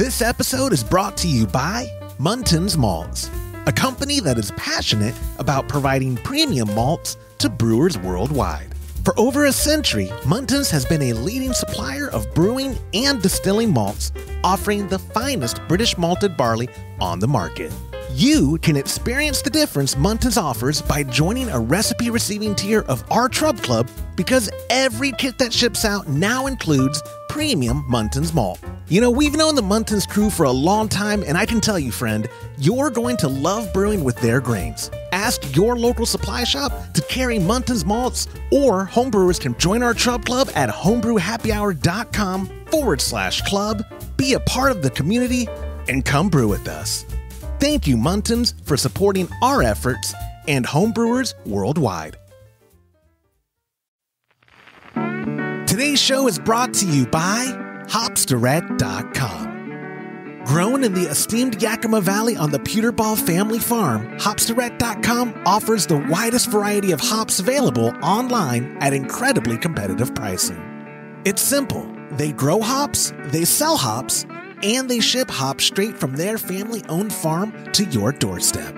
This episode is brought to you by Muntons Malts, a company that is passionate about providing premium malts to brewers worldwide. For over a century, Muntons has been a leading supplier of brewing and distilling malts, offering the finest British malted barley on the market. You can experience the difference Muntons offers by joining a recipe receiving tier of our Trub Club, because every kit that ships out now includes premium Muntons malt. You know, we've known the Muntons crew for a long time, and I can tell you, friend, you're going to love brewing with their grains. Ask your local supply shop to carry Muntons malts, or homebrewers can join our Trub Club at homebrewhappyhour.com/club, be a part of the community, and come brew with us. Thank you, Muntons, for supporting our efforts and homebrewers worldwide. Today's show is brought to you by HopsDirect.com. Grown in the esteemed Yakima Valley on the Puterbaugh family farm, HopsDirect.com offers the widest variety of hops available online at incredibly competitive pricing. It's simple. They grow hops, they sell hops, and they ship hops straight from their family-owned farm to your doorstep.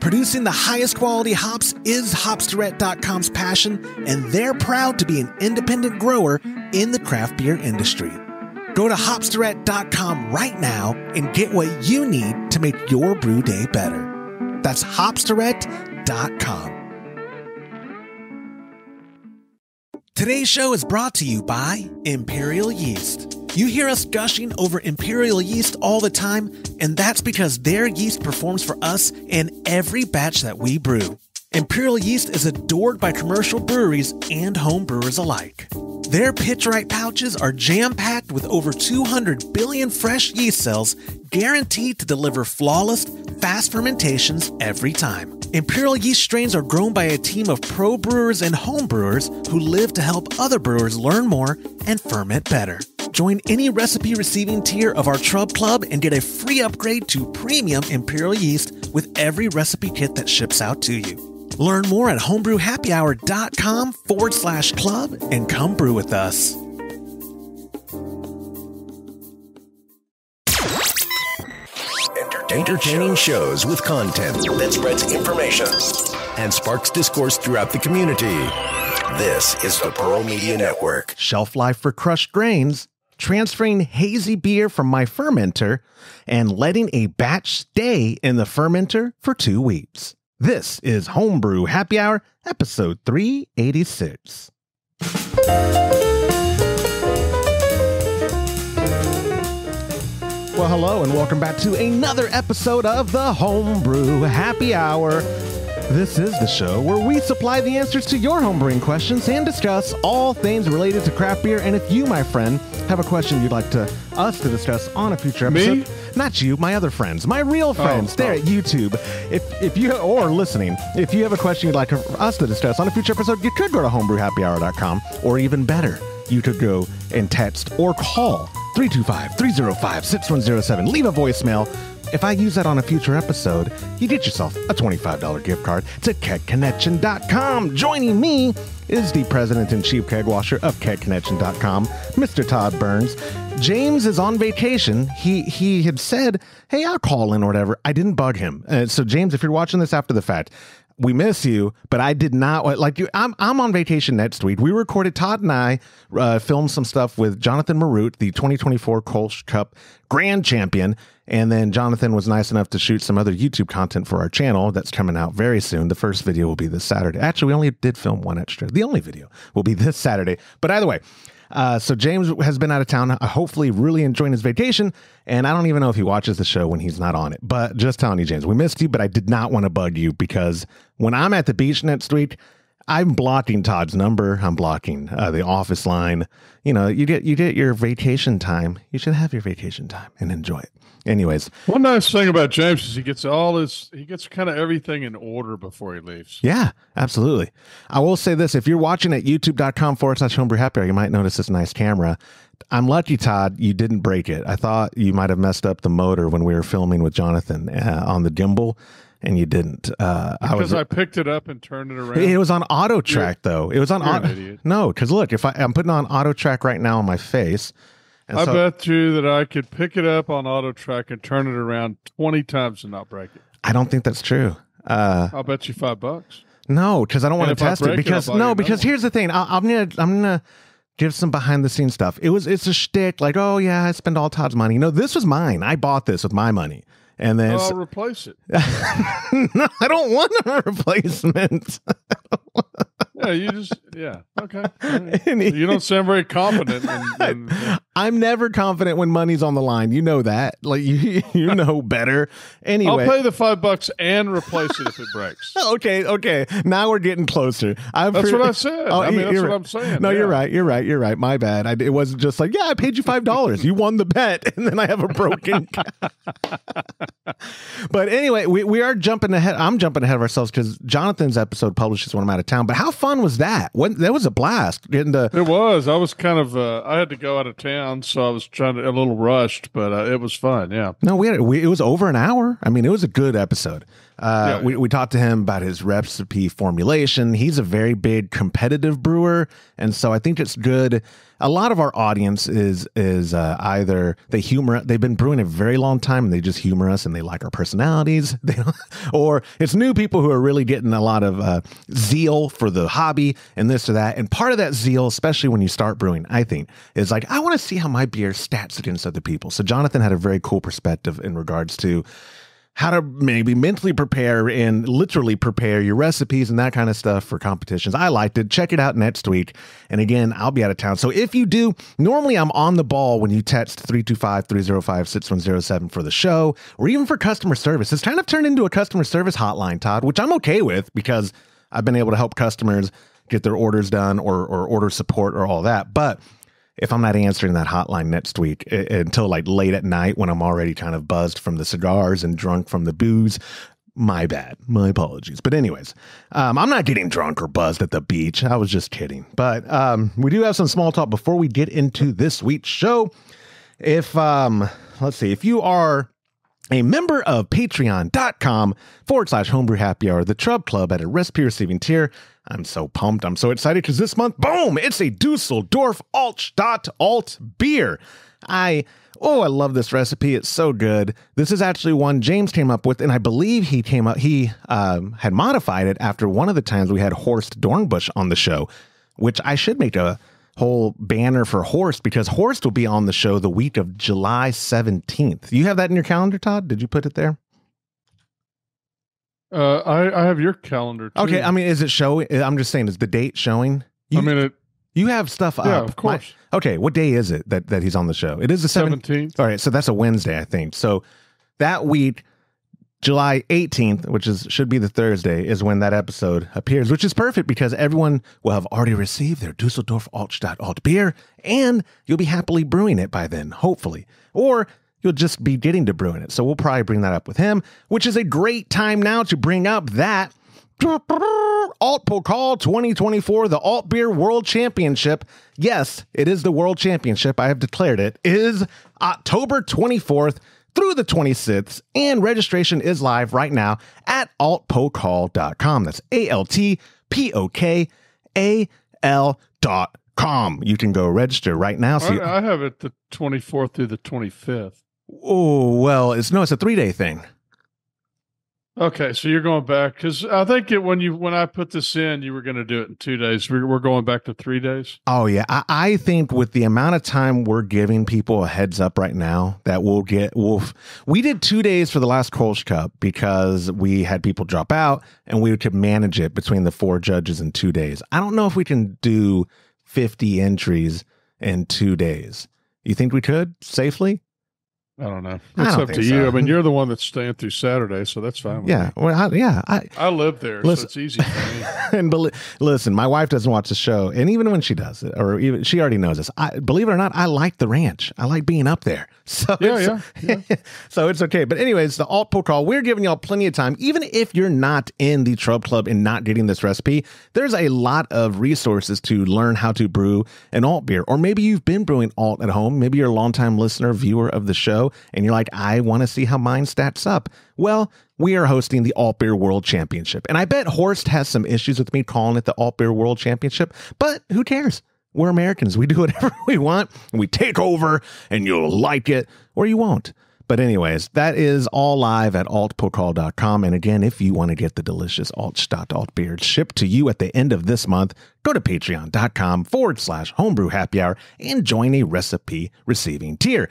Producing the highest quality hops is HopsDirect.com's passion, and they're proud to be an independent grower in the craft beer industry. Go to HopsDirect.com right now and get what you need to make your brew day better. That's HopsDirect.com. Today's show is brought to you by Imperial Yeast. You hear us gushing over Imperial Yeast all the time, and that's because their yeast performs for us in every batch that we brew. Imperial Yeast is adored by commercial breweries and home brewers alike. Their Pitchrite pouches are jam-packed with over 200 billion fresh yeast cells, guaranteed to deliver flawless, fast fermentations every time. Imperial Yeast strains are grown by a team of pro brewers and home brewers who live to help other brewers learn more and ferment better. Join any recipe receiving tier of our Trub Club and get a free upgrade to premium Imperial Yeast with every recipe kit that ships out to you. Learn more at homebrewhappyhour.com/club and come brew with us. Entertaining shows with content that spreads information and sparks discourse throughout the community. This is the Pearl Media Network. Shelf life for crushed grains, transferring hazy beer from my fermenter, and letting a batch stay in the fermenter for 2 weeks. This is Homebrew Happy Hour, episode 386. Well, hello, and welcome back to another episode of the Homebrew Happy Hour. This is the show where we supply the answers to your homebrewing questions and discuss all things related to craft beer. And if you, my friend, have a question you'd like us to discuss on a future episode, not you, my other friends, my real friends there at YouTube. If you or listening, if you have a question you'd like us to discuss on a future episode, you could go to homebrewhappyhour.com, or even better, you could go and text or call 325-305-6107. Leave a voicemail. If I use that on a future episode, you get yourself a $25 gift card to KegConnection.com. Joining me is the president and chief keg washer of KegConnection.com, Mr. Todd Burns. James is on vacation. He had said, hey, I'll call in or whatever. I didn't bug him. So, James, if you're watching this after the fact, we miss you, but I did not like you. I'm on vacation next week. We recorded, Todd and I filmed some stuff with Jonathan Marut, the 2024 Kolsch Cup Grand Champion. And then Jonathan was nice enough to shoot some other YouTube content for our channel that's coming out very soon. The first video will be this Saturday. Actually, we only did film one extra. The only video will be this Saturday. But either way, so James has been out of town, hopefully really enjoying his vacation. And I don't even know if he watches the show when he's not on it. But just telling you, James, we missed you, but I did not want to bug you, because when I'm at the beach next week, I'm blocking Todd's number. I'm blocking the office line. You know, you get your vacation time. You should have your vacation time and enjoy it. Anyways, one nice thing about James is he gets kind of everything in order before he leaves. Yeah, absolutely. I will say this: if you're watching at youtube.com/homebrewhappyhour, you might notice this nice camera. I'm lucky, Todd, you didn't break it. I thought you might have messed up the motor when we were filming with Jonathan on the gimbal. And you didn't. Because I picked it up and turned it around. It was on auto track, though. It was on auto. No, because look, I'm putting on auto track right now on my face, And I bet you that I could pick it up on AutoTrack and turn it around 20 times and not break it. I don't think that's true. I'll bet you $5. No, because I don't want to test it. Because here's the thing. I'm gonna give some behind the scenes stuff. It's a shtick, like, oh yeah, I spend all Todd's money. No, this was mine. I bought this with my money. And then I'll replace it. No, I don't want a replacement. Yeah, okay. Right. You don't sound very confident. I'm never confident when money's on the line. You know that. Like you know better. Anyway, I'll pay the $5 and replace it if it breaks. Okay. Now we're getting closer. That's what I said. Oh, I mean, that's what I'm saying. No, yeah. You're right. My bad. It wasn't just like, yeah, I paid you $5. You won the bet, and then I have a broken. But anyway, we are jumping ahead. I'm jumping ahead of ourselves because Jonathan's episode publishes when I'm out of town. But how fun was that? That was a blast. It was. I was kind of. I had to go out of town, so I was a little rushed, but it was fun. Yeah. No, it was over an hour. I mean, it was a good episode. Yeah. We talked to him about his recipe formulation. He's a very big competitive brewer, and so I think it's good. A lot of our audience is either they humor, they've been brewing a very long time, and they just humor us, and they like our personalities, or it's new people who are really getting a lot of zeal for the hobby and this or that. And part of that zeal, especially when you start brewing, I think, is like, I want to see how my beer stats against other people. So Jonathan had a very cool perspective in regards to how to maybe mentally prepare and literally prepare your recipes and that kind of stuff for competitions. I liked it. Check it out next week. And again, I'll be out of town. So if you do, normally I'm on the ball when you text 325-305-6107 for the show or even for customer service. It's kind of turned into a customer service hotline, Todd, which I'm okay with because I've been able to help customers get their orders done or order support or all that. But if I'm not answering that hotline next week until like late at night when I'm already kind of buzzed from the cigars and drunk from the booze, my bad. My apologies. But anyways, I'm not getting drunk or buzzed at the beach. I was just kidding. But we do have some small talk before we get into this week's show. If you are a member of patreon.com/homebrewhappyhour, the Trub Club at a recipe receiving tier, I'm so pumped. I'm so excited because this month, boom, it's a Dusseldorf Alt beer. I love this recipe. It's so good. This is actually one James came up with, and I believe he had modified it after one of the times we had Horst Dornbusch on the show, which I should make a whole banner for Horst because Horst will be on the show the week of July 17th. You have that in your calendar, Todd? Did you put it there? I have your calendar too. Okay, I mean, is it showing? I'm just saying, is the date showing? You have stuff up. Yeah, of course. Okay, what day is it that he's on the show? It is the 17th. All right, so that's a Wednesday, I think. So that week, July 18th, which should be the Thursday, is when that episode appears, which is perfect because everyone will have already received their Dusseldorf Alt beer, and you'll be happily brewing it by then, hopefully. Or you'll just be getting to brewing it. So we'll probably bring that up with him, which is a great time now to bring up that Alt-Pokal 2024, the Alt Beer World Championship. Yes, it is the World Championship. I have declared it. It is October 24th through the 26th, and registration is live right now at Alt-Pokal.com. That's ALTPOKAL.com. You can go register right now. So I have it the 24th through the 25th. Oh, well, it's a 3-day thing. Okay, so you're going back because I think when I put this in, you were going to do it in 2 days. We're going back to 3 days. Oh yeah, I think with the amount of time we're giving people a heads up right now, that we did 2 days for the last Kolsch Cup because we had people drop out and we could manage it between the 4 judges in 2 days. I don't know if we can do 50 entries in 2 days. You think we could safely? I don't know. It's up to you. I mean, you're the one that's staying through Saturday, so that's fine. Yeah. Well, I live there, so it's easy for me. And listen, my wife doesn't watch the show, and even when she does it, or even she already knows this. Believe it or not, I like the ranch. I like being up there. So yeah. So it's okay. But anyways, the Alt-Pokal, we're giving y'all plenty of time. Even if you're not in the Trub Club and not getting this recipe, there's a lot of resources to learn how to brew an alt beer. Or maybe you've been brewing alt at home. Maybe you're a longtime listener, viewer of the show, and you're like, I want to see how mine stats up. Well, we are hosting the Alt Beer World Championship. And I bet Horst has some issues with me calling it the Alt Beer World Championship, but who cares? We're Americans. We do whatever we want, and we take over, and you'll like it, or you won't. But anyways, that is all live at Alt-Pokal.com. And again, if you want to get the delicious Alt-Stadt Alt-Beer shipped to you at the end of this month, go to patreon.com/homebrewhappyhour and join a recipe receiving tier.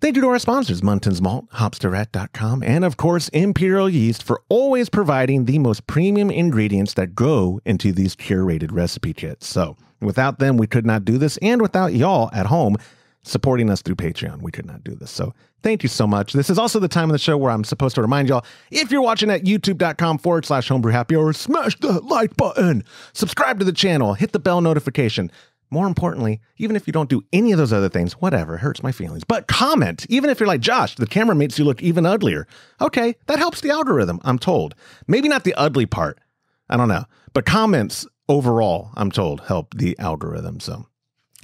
Thank you to our sponsors, Muntons Malts, Hopstorette.com, and of course, Imperial Yeast for always providing the most premium ingredients that go into these curated recipe kits. So without them, we could not do this. And without y'all at home supporting us through Patreon, we could not do this. So thank you so much. This is also the time of the show where I'm supposed to remind y'all, if you're watching at youtube.com/homebrewhappyhour, smash the like button, subscribe to the channel, hit the bell notification. More importantly, even if you don't do any of those other things, whatever, hurts my feelings. But comment, even if you're like, Josh, the camera makes you look even uglier. Okay, that helps the algorithm, I'm told. Maybe not the ugly part, I don't know. But comments overall, I'm told, help the algorithm. So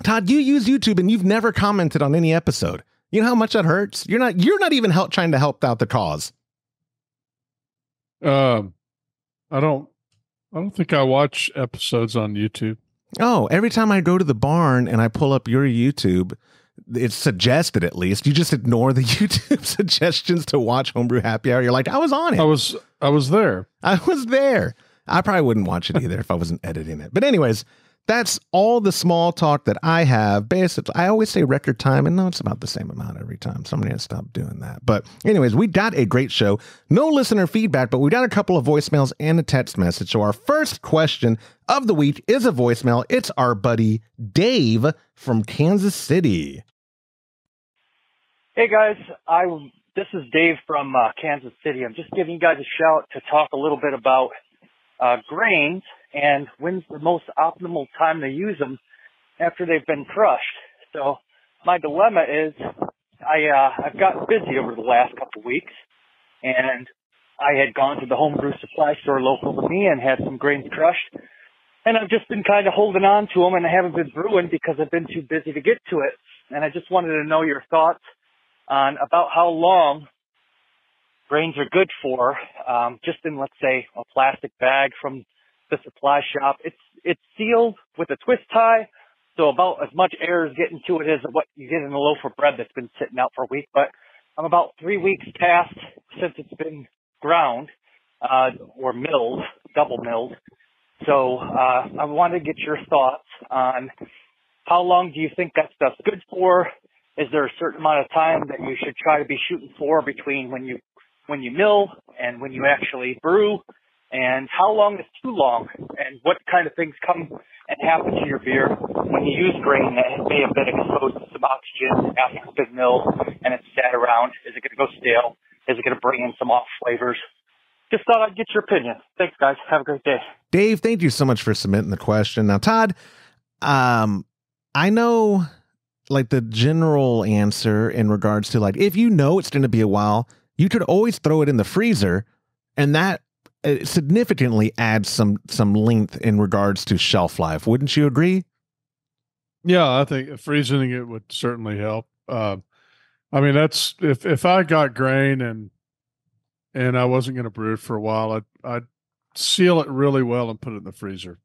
Todd, you use YouTube and you've never commented on any episode. You know how much that hurts? You're not even trying to help out the cause. I don't think I watch episodes on YouTube. Oh, every time I go to the barn and I pull up your YouTube, it's suggested at least. You just ignore the YouTube suggestions to watch Homebrew Happy Hour. You're like, I was on it. I was there. I was there. I probably wouldn't watch it either if I wasn't editing it. But anyways, that's all the small talk that I have. Basically, I always say record time, and no, it's about the same amount every time. So I'm going to stop doing that. But anyways, we got a great show. No listener feedback, but we got a couple of voicemails and a text message. So our first question of the week is a voicemail. It's our buddy Dave from Kansas City. Hey, guys. This is Dave from Kansas City. I'm just giving you guys a shout to talk a little bit about grains and when's the most optimal time to use them after they've been crushed. So my dilemma is I've gotten busy over the last couple weeks, and I had gone to the homebrew supply store local to me and had some grains crushed, and I've just been kind of holding on to them, and I haven't been brewing because I've been too busy to get to it. And I just wanted to know your thoughts on about how long grains are good for, just in, let's say, a plastic bag from the supply shop. It's sealed with a twist tie, so about as much air is getting to it as what you get in a loaf of bread that's been sitting out for a week. But I'm about 3 weeks past since it's been ground or milled, double milled. So I wanted to get your thoughts on how long do you think that stuff's good for? Is there a certain amount of time that you should try to be shooting for between when you mill and when you actually brew? And how long is too long, and what kind of things come and happen to your beer when you use grain that may have been exposed to some oxygen after it's been milled and it's sat around? Is it going to go stale? Is it going to bring in some off flavors? Just thought I'd get your opinion. Thanks, guys. Have a great day. Dave, thank you so much for submitting the question. Now, Todd, I know like the general answer in regards to like, if you know it's going to be a while, you could always throw it in the freezer, and that it significantly adds some length in regards to shelf life. Wouldn't you agree? Yeah, I think freezing it would certainly help. I mean, that's if I got grain and I wasn't going to brew it for a while, I'd seal it really well and put it in the freezer.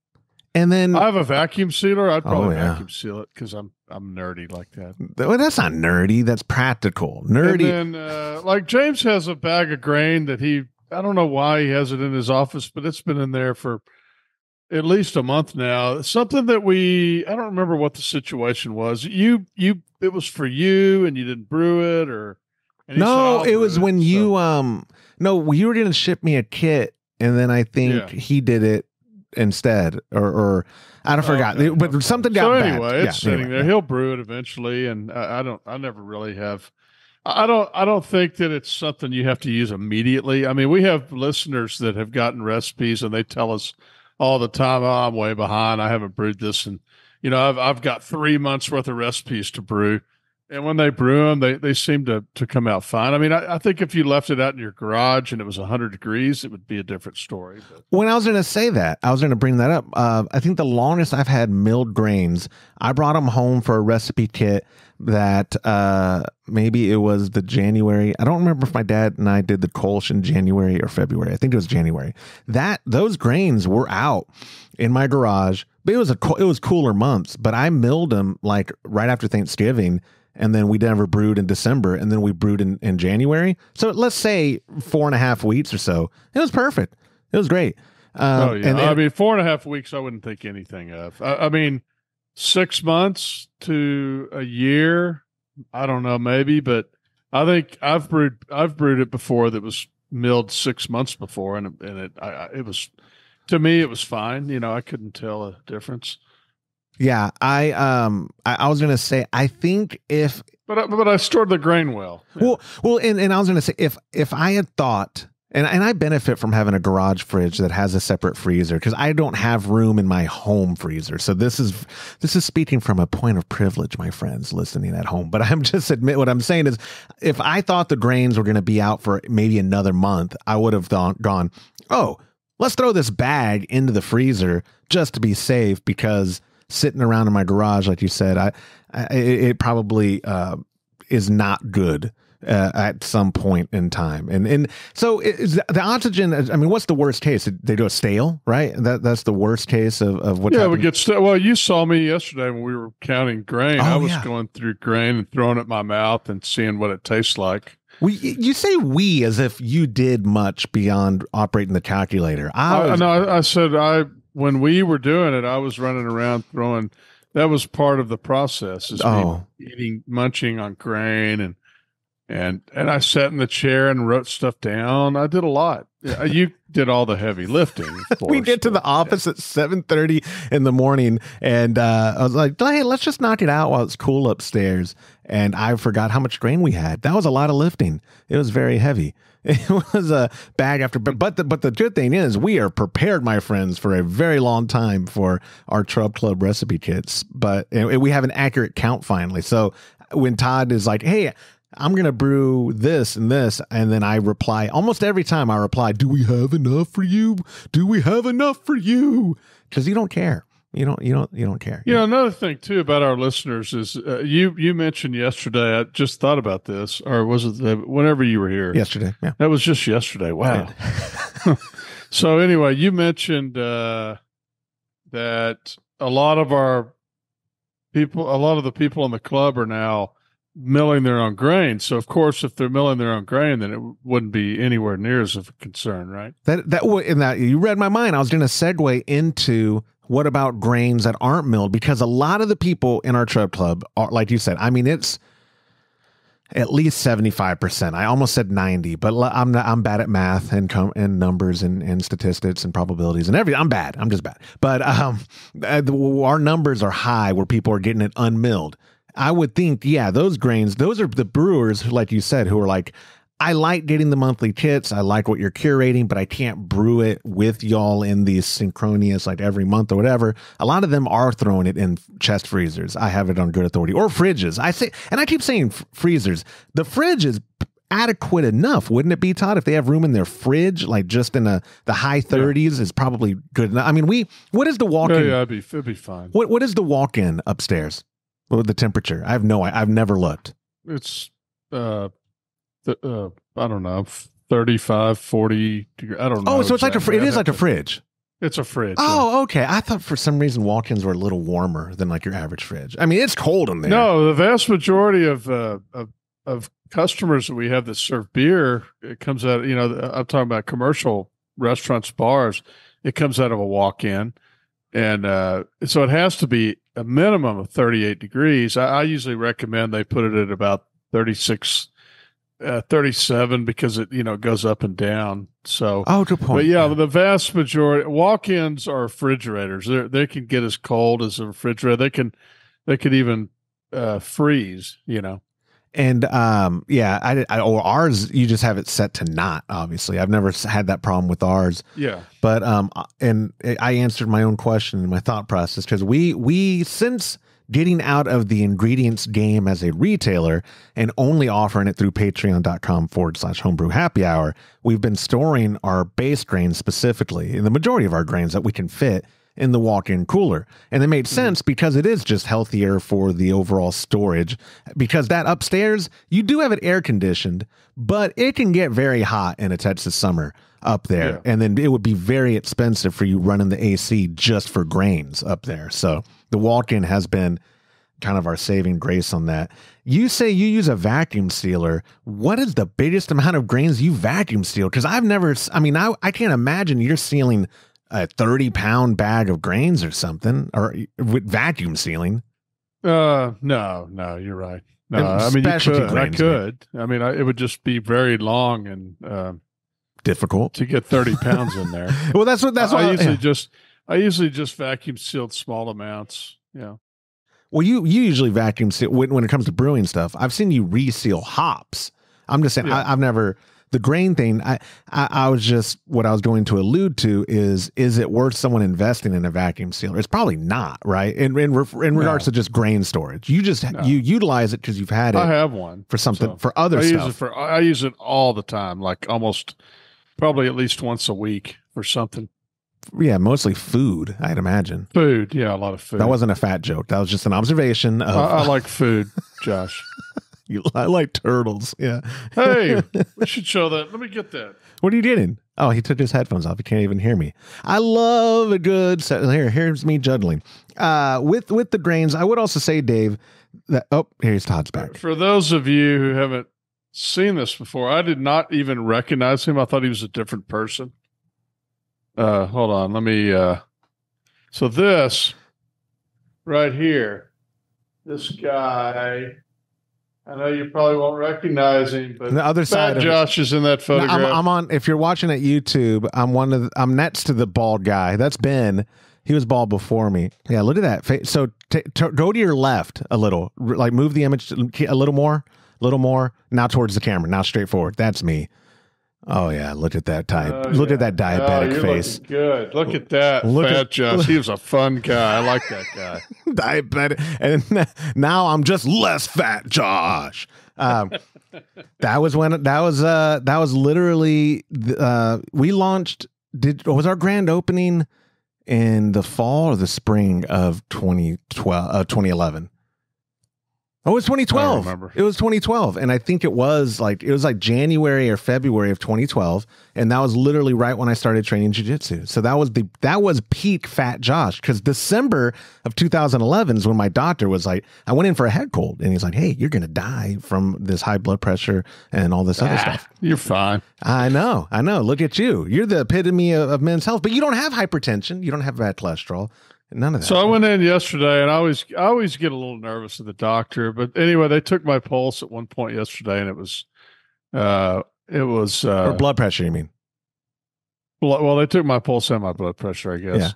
And then I have a vacuum sealer. I'd probably vacuum seal it because I'm nerdy like that. Well, that's not nerdy. That's practical. Nerdy. And then, like James has a bag of grain that I don't know why he has it in his office, but it's been in there for at least a month now. Something that I don't remember what the situation was. It was for you and you didn't brew it, or no, it was when you, no, you were going to ship me a kit, and then I think he did it instead, or I forgot, but something got bad. So anyway, it's sitting there. He'll brew it eventually. And I never really have. I don't think that it's something you have to use immediately. I mean, we have listeners that have gotten recipes and they tell us all the time, "Oh, I'm way behind. I haven't brewed this, and I've got 3 months worth of recipes to brew." And when they brew them, they seem to come out fine. I mean, I think if you left it out in your garage and it was 100 degrees, it would be a different story. But. When I was going to say that, I was going to bring that up. I think the longest I've had milled grains, I brought them home for a recipe kit that maybe it was the January. I don't remember if my dad and I did the Kolsch in January or February. I think it was January. Those grains were out in my garage. But it was cooler months, but I milled them like right after Thanksgiving. And then we never brewed in December, and then we brewed in January. So let's say 4.5 weeks or so. It was perfect. It was great. Oh, yeah. And I mean, 4.5 weeks, I wouldn't think anything of. I mean, 6 months to a year, I don't know, maybe. But I think I've brewed it before that was milled 6 months before, and it was, to me, it was fine. You know, I couldn't tell a difference. Yeah, I was gonna say I think if but I stored the grain well. Yeah. Well, and I was gonna say if I had thought and I benefit from having a garage fridge that has a separate freezer because I don't have room in my home freezer. So this is speaking from a point of privilege, my friends listening at home. But I'm just admit what I'm saying is if I thought the grains were gonna be out for maybe another month, I would have gone, oh, let's throw this bag into the freezer just to be safe because. Sitting around in my garage, like you said, it probably is not good at some point in time. And so the oxygen, I mean, what's the worst case? They do a stale, right? That's the worst case of what. Yeah, we get stale. Well, you saw me yesterday when we were counting grain. Oh, I was going through grain and throwing it in my mouth and seeing what it tastes like. You say we as if you did much beyond operating the calculator. No, I said when we were doing it, I was running around throwing. That was part of the process. Is munching on grain, and I sat in the chair and wrote stuff down. I did a lot. You did all the heavy lifting. Of course. We get to the office at 7:30 in the morning, and I was like, "Hey, let's just knock it out while it's cool upstairs." And I forgot how much grain we had. That was a lot of lifting. It was very heavy. It was a bag after, but the good thing is we are prepared, my friends, for a very long time for our Trub Club recipe kits. But and we have an accurate count finally. So when Todd is like, "Hey, I'm gonna brew this and this," and then I reply almost every time. I reply, "Do we have enough for you? Do we have enough for you?" Because you don't care. You don't care. Yeah. Another thing too about our listeners is you mentioned yesterday. I just thought about this, or was it whenever you were here? Yesterday. Yeah. That was just yesterday. Wow. Right. So anyway, you mentioned that a lot of the people in the club are now milling their own grain. So of course, if they're milling their own grain, then it wouldn't be anywhere near as of a concern, right? That you read my mind. I was going to segue into. What about grains that aren't milled? Because a lot of the people in our Trub Club are, like you said, I mean, it's at least 75%. I almost said 90, but I'm bad at math and numbers and statistics and probabilities and everything. I'm bad. I'm just bad. But our numbers are high where people are getting it unmilled. I would think, yeah, those grains, those are the brewers, who, like you said, who are like, I like getting the monthly kits. I like what you're curating, but I can't brew it with y'all in these synchronous, like every month or whatever. A lot of them are throwing it in chest freezers. I have it on good authority or fridges. I keep saying freezers. The fridge is adequate enough, wouldn't it be, Todd? If they have room in their fridge, like just in the high 30s, is probably good enough. I mean, what is the walk-in? Yeah, it'd be fine. What is the walk-in upstairs? What the temperature? I have no idea. I've never looked. It's I don't know, 35, 40 degrees. I don't know. Oh, so exactly. It's like it is like a fridge. It's a fridge. Oh, yeah. Okay. I thought for some reason walk-ins were a little warmer than like your average fridge. I mean, it's cold in there. No, the vast majority of customers that we have that serve beer, it comes out. You know, I'm talking about commercial restaurants, bars. It comes out of a walk-in, and so it has to be a minimum of 38 degrees. I usually recommend they put it at about 36. 37 because it goes up and down. So good point. But yeah, the vast majority walk-ins are refrigerators. They can get as cold as a refrigerator. They could even freeze. And yeah, I or ours you just have it set to not. Obviously, I've never had that problem with ours. Yeah, but and I answered my own question in my thought process because we since getting out of the ingredients game as a retailer and only offering it through patreon.com/homebrewhappyhour, we've been storing our base grains specifically, and the majority of our grains that we can fit, in the walk-in cooler. And it made sense because it is just healthier for the overall storage, because that upstairs, you do have it air conditioned, but it can get very hot in a Texas summer up there. Yeah. And then it would be very expensive for you running the AC just for grains up there. So the walk-in has been kind of our saving grace on that. You say you use a vacuum sealer. What is the biggest amount of grains you vacuum seal? Because I've never, I mean, I can't imagine you're sealing a 30-pound bag of grains or something, or with vacuum sealing. No, you're right. No, I mean, you could, grains, I could. Man. I mean, it would just be very long and difficult to get 30 pounds in there. Well, I usually just vacuum sealed small amounts. Yeah. Well, you usually vacuum seal when it comes to brewing stuff. I've seen you reseal hops. I'm just saying, yeah. I've never. The grain thing, I was just, what I was going to allude to is it worth someone investing in a vacuum sealer? It's probably not, right? In regards to just grain storage, you just you utilize it because you've had it. I have one for something for other stuff. I use it all the time, like almost probably at least once a week for something. Yeah, mostly food, I'd imagine. Food, yeah, a lot of food. That wasn't a fat joke. That was just an observation. Of I like food, Josh. I like turtles. Yeah. Hey, we should show that. Let me get that. What are you getting? Oh, he took his headphones off. He can't even hear me. I love a good set. Here's me juggling. With the grains, I would also say, Dave, that here's Todd's back. For those of you who haven't seen this before, I did not even recognize him. I thought he was a different person. Hold on. Let me so this right here, this guy. I know you probably won't recognize him, but the other side of Josh is in that photograph. No, I'm on. If you're watching at YouTube, I'm next to the bald guy. That's Ben. He was bald before me. Yeah, look at that face. So go to your left a little, like move the image a little more, Now towards the camera. Now straight forward. That's me. Oh yeah, look at that type. Look at that diabetic face. Good. Look at that fat Josh. He was a fun guy. I like that guy. Diabetic, and now I'm just less fat, Josh. That was literally we launched. Was our grand opening in the fall or the spring of 2011? Oh, it was 2012. It was 2012. And I think it was like January or February of 2012. And that was literally right when I started training jiu-jitsu. So that was peak fat Josh. Cause December of 2011 is when my doctor was like, I went in for a head cold and he's like, hey, you're going to die from this high blood pressure and all this other stuff. You're fine. I know. Look at you. You're the epitome of men's health, but you don't have hypertension. You don't have bad cholesterol. None of that. So I went in yesterday, and I always get a little nervous at the doctor. But anyway, they took my pulse at one point yesterday, and it was or blood pressure. You mean? Well, they took my pulse and my blood pressure. I guess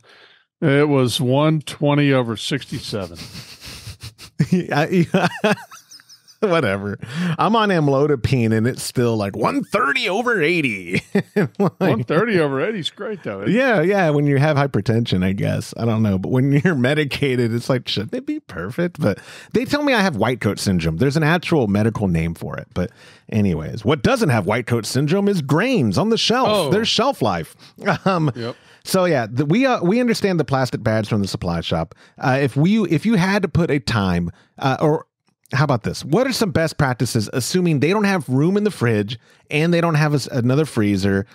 it was 120/67. Whatever. I'm on amlodipine, and it's still like 130/80. Like, 130/80 is great, though. Yeah. When you have hypertension, I guess. I don't know. But when you're medicated, it's like, shouldn't it be perfect? But they tell me I have white coat syndrome. There's an actual medical name for it. But anyways, what doesn't have white coat syndrome is grains on the shelf. Oh. There's shelf life. Yep. So yeah, we understand the plastic bags from the supply shop. If you had to put a time or how about this? What are some best practices, assuming they don't have room in the fridge and they don't have another freezer?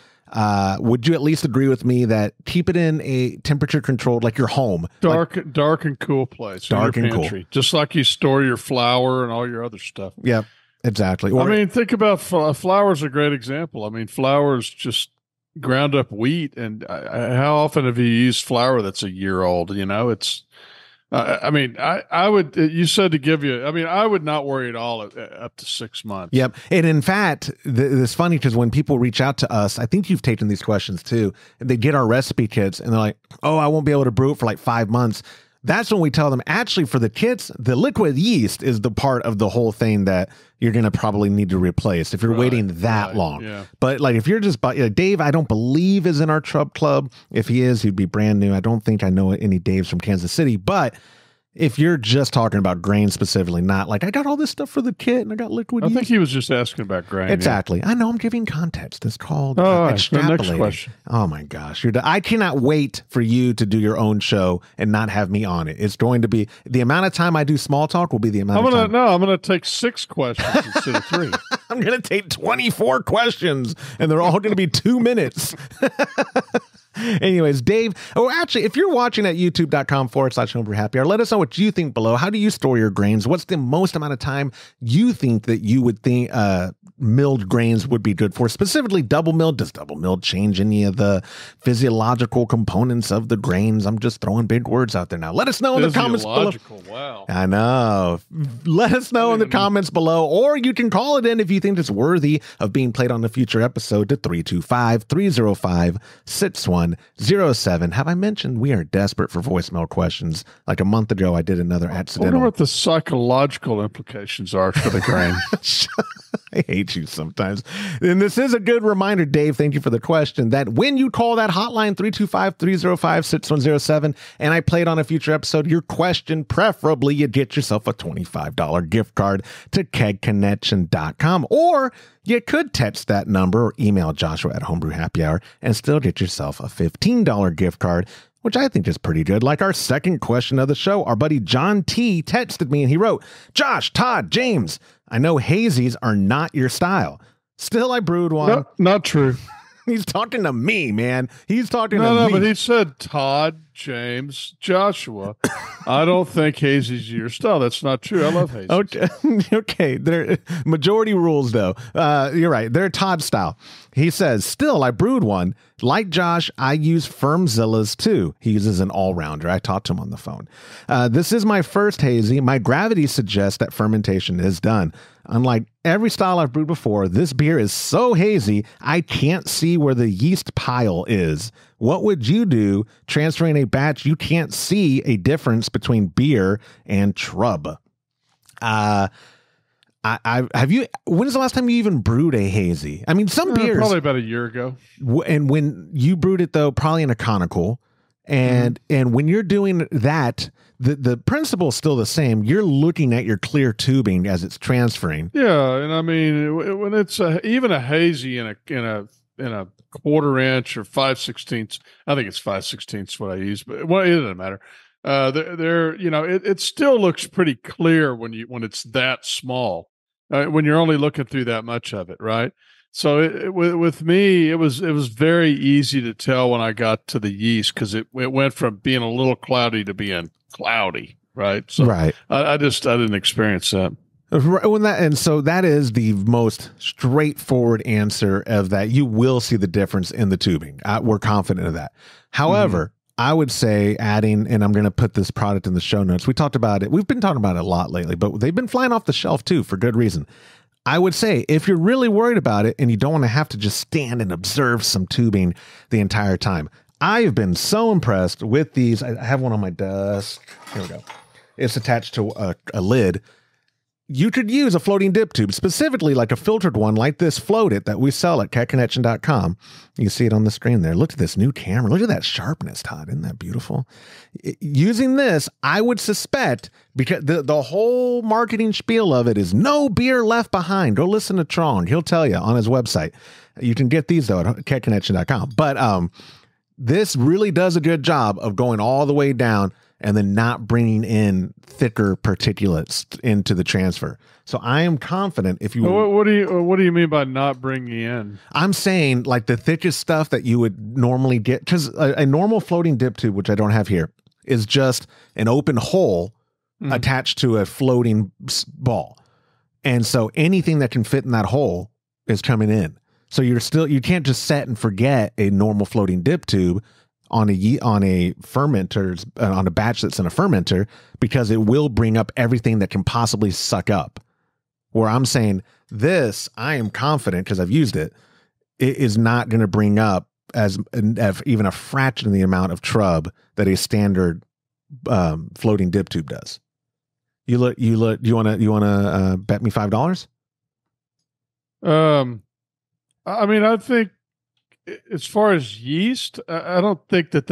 Would you at least agree with me that keep it in a temperature controlled, like your home, dark and cool place, dark and cool, just like you store your flour and all your other stuff? Yeah, exactly. Or, I mean, think about flour's a great example. I mean, flour's just ground up wheat, and how often have you used flour that's a year old? You know, it's. I mean, I would, you said to give you, I mean, I would not worry at all up to 6 months. Yep. And in fact, it's funny because when people reach out to us, I think you've taken these questions too. And they get our recipe kits and they're like, oh, I won't be able to brew it for like 5 months. That's when we tell them, actually, for the kits, the liquid yeast is the part of the whole thing that you're going to probably need to replace if you're waiting that long. Yeah. But like, if you're just, Dave, I don't believe is in our Trub Club. If he is, he'd be brand new. I don't think I know any Daves from Kansas City, but If you're just talking about grain specifically, not like, I got all this stuff for the kit and I got liquid yeast. I think he was just asking about grain. Exactly. Yeah. I know, I'm giving context. It's called extrapolating. Next question. Oh my gosh. I cannot wait for you to do your own show and not have me on it. It's going to be, the amount of time I do small talk will be the amount of time. No, I'm going to take 6 questions instead of 3. I'm going to take 24 questions and they're all going to be 2 minutes. Anyways, Dave, oh, actually, if you're watching at youtube.com/homebrew happy hour, let us know what you think below. How do you store your grains? What's the most amount of time you think that you would think milled grains would be good for? Specifically, double milled. Does double milled change any of the physiological components of the grains? I'm just throwing big words out there now. Let us know in the comments below. Wow. I know. Let us know in the comments below, or you can call it in if you think it's worthy of being played on the future episode to 325-305-6107. Have I mentioned we are desperate for voicemail questions? Like a month ago, I did another accidental. I wonder what the psychological implications are for the grain. I hate you sometimes. And this is a good reminder, Dave, thank you for the question, that when you call that hotline, 325-305-6107, and I play it on a future episode, your question, preferably you get yourself a $25 gift card to KegConnection.com, or you could text that number or email Joshua@homebrewhappyhour and still get yourself a $15 gift card, which I think is pretty good. Like our second question of the show, our buddy John T texted me and he wrote, Josh, Todd, James, I know hazies are not your style. Still, I brewed one. No, not true. He's talking to me, man. He's talking to me. No, but he said, Todd, James, Joshua, I don't think hazies are your style. That's not true. I love hazies. Okay. Okay. They're majority rules, though. You're right. They're Todd's style. He says, still, I brewed one. Like Josh, I use Firmzilla's too. He uses an all-rounder. I talked to him on the phone. This is my first hazy. My gravity suggests that fermentation is done. Unlike every style I've brewed before, this beer is so hazy, I can't see where the yeast pile is. What would you do transferring a batch? You can't see a difference between beer and Trub. When is the last time you even brewed a hazy? I mean, some beers, probably about a year ago. And when you brewed it, though, probably in a conical. And and when you're doing that, the principle is still the same. You're looking at your clear tubing as it's transferring. Yeah, and I mean, when it's even a hazy in a 1/4 inch or 5/16, I think it's 5/16 what I use, but well, it doesn't matter. It still looks pretty clear when it's that small. When you're only looking through that much of it, right? So with me, it was very easy to tell when I got to the yeast, because it went from being a little cloudy to being cloudy, right? So right. I didn't experience that. And so that is the most straightforward answer of that. You will see the difference in the tubing. We're confident of that. However, I would say adding, and I'm going to put this product in the show notes. We talked about it. We've been talking about it a lot lately, but they've been flying off the shelf too for good reason. I would say if you're really worried about it and you don't want to have to just stand and observe some tubing the entire time, I've been so impressed with these. I have one on my desk. Here we go. It's attached to a lid. You could use a floating dip tube, specifically like a filtered one like this FLOTit that we sell at KegConnection.com. You see it on the screen there. Look at this new camera. Look at that sharpness, Todd. Isn't that beautiful? Using this, I would suspect, because the whole marketing spiel of it is no beer left behind. Go listen to Tron. He'll tell you on his website. You can get these, though, at KegConnection.com. But this really does a good job of going all the way down and then not bringing in thicker particulates into the transfer. So I am confident if you... What do you mean by not bringing in? I'm saying like the thickest stuff that you would normally get, because a normal floating dip tube, which I don't have here, is just an open hole attached to a floating ball. And so anything that can fit in that hole is coming in. So you can't just set and forget a normal floating dip tube on a batch that's in a fermenter, because it will bring up everything that can possibly suck up. Where I'm saying this, I am confident because I've used it. It is not going to bring up as even a fraction of the amount of Trub that a standard floating dip tube does. You wanna bet me $5? I mean, I think, as far as yeast, I don't think that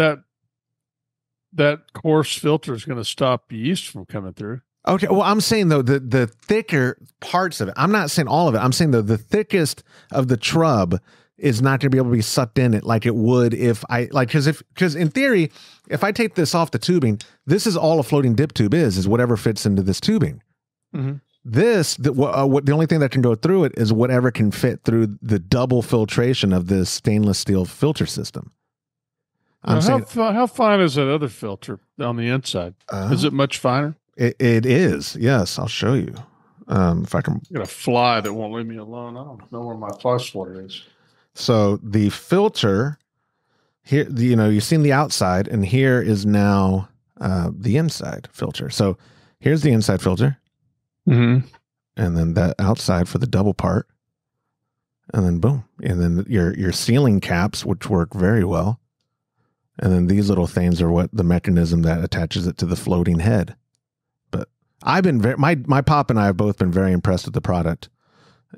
that coarse filter is going to stop yeast from coming through. Okay. Well, I'm saying though, the thicker parts of it, I'm not saying all of it. I'm saying though, the thickest of the trub is not going to be able to be sucked in it like it would if I like, because in theory, if I take this off the tubing, this is all a floating dip tube is whatever fits into this tubing. Mm-hmm. This, the only thing that can go through it is whatever can fit through the double filtration of this stainless steel filter system. I'm saying, how fine is that other filter on the inside? Is it much finer? It is. Yes. I'll show you. If I can get a fly that won't leave me alone. I don't know where my fly swatter is. So the filter here, you know, you've seen the outside and here is now, the inside filter. So here's the inside filter. Mm-hmm. And then that outside for the double part and then boom. And then your sealing caps, which work very well. And then these little things are what the mechanism that attaches it to the floating head. But I've been very, my pop and I have both been very impressed with the product,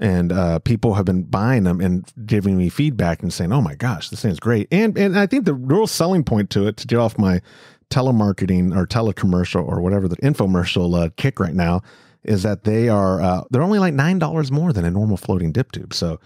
and people have been buying them and giving me feedback and saying, oh my gosh, this thing's great. And I think the real selling point to it, to get off my telemarketing or telecommercial or whatever the infomercial kick right now, is that they are, they're only like $9 more than a normal floating dip tube. So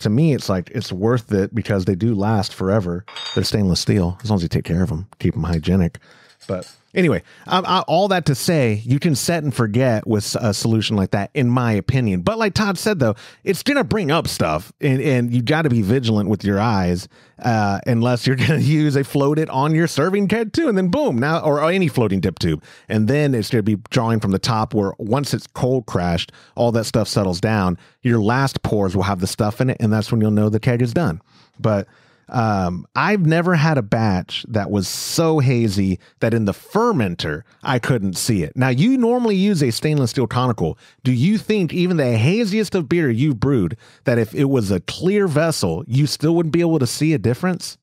to me, it's like, it's worth it because they do last forever. They're stainless steel, as long as you take care of them, keep them hygienic. But anyway, all that to say, you can set and forget with a solution like that, in my opinion. But like Todd said, though, it's going to bring up stuff, and you got to be vigilant with your eyes, unless you're going to use a FLOTit on your serving head too, and then boom, now, or any floating dip tube. And then it's going to be drawing from the top where once it's cold crashed, all that stuff settles down. Your last pours will have the stuff in it, and that's when you'll know the keg is done. But I've never had a batch that was so hazy that in the fermenter, I couldn't see it. Now, you normally use a stainless steel conical. Do you think even the haziest of beer you've brewed, that if it was a clear vessel, you still wouldn't be able to see a difference?